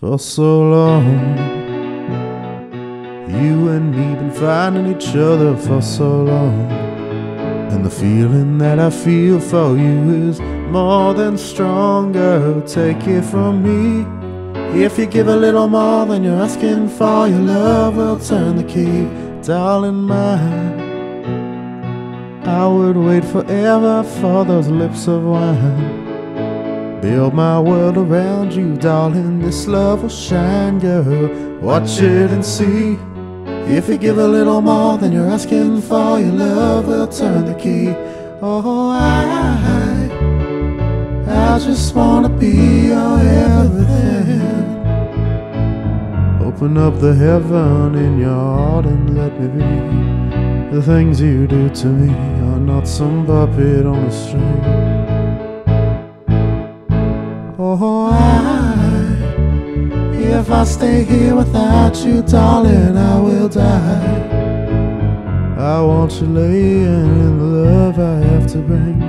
For so long, you and me been finding each other for so long, and the feeling that I feel for you is more than stronger. Take it from me, if you give a little more than you're asking for, your love will turn the key. Darling mine, I would wait forever for those lips of wine. Build my world around you, darling, this love will shine, girl. Watch it and see, if you give a little more than you're asking for, your love will turn the key. Oh, I just wanna be your everything. Open up the heaven in your heart and let me be. The things you do to me are not some puppet on a string. Oh, if I stay here without you, darling, I will die. I want you laying in the love I have to bring,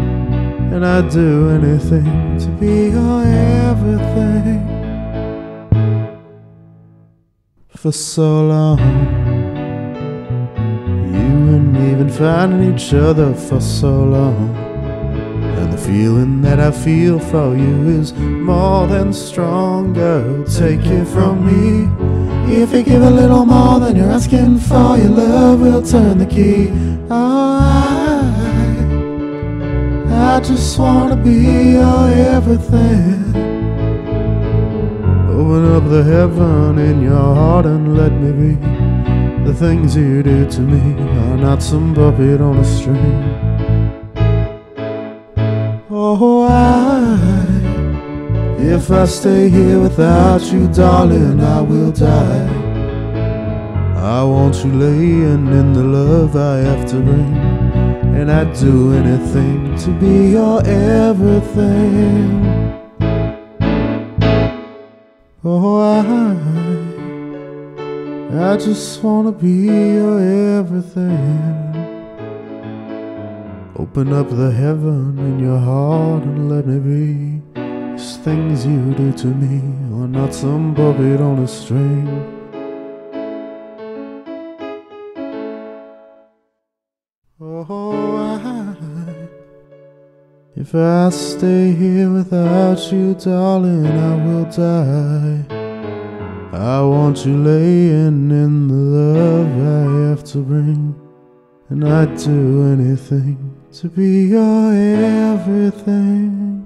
and I'd do anything to be your everything. For so long, you and me been finding each other for so long, and the feeling that I feel for you is more than stronger. Take it from me, if you give a little more than you're asking for, your love will turn the key. Oh, I just wanna be your everything. Open up the heaven in your heart and let me be. The things you do to me are not some puppet on a string. Oh, if I stay here without you, darling, I will die. I want you laying in the love I have to bring, and I'd do anything to be your everything. Oh, I just wanna be your everything. Open up the heaven in your heart and let me be. These things you do to me are not some puppet on a string. Oh, if I stay here without you, darling, I will die. I want you laying in the love I have to bring, and I'd do anything to be your everything.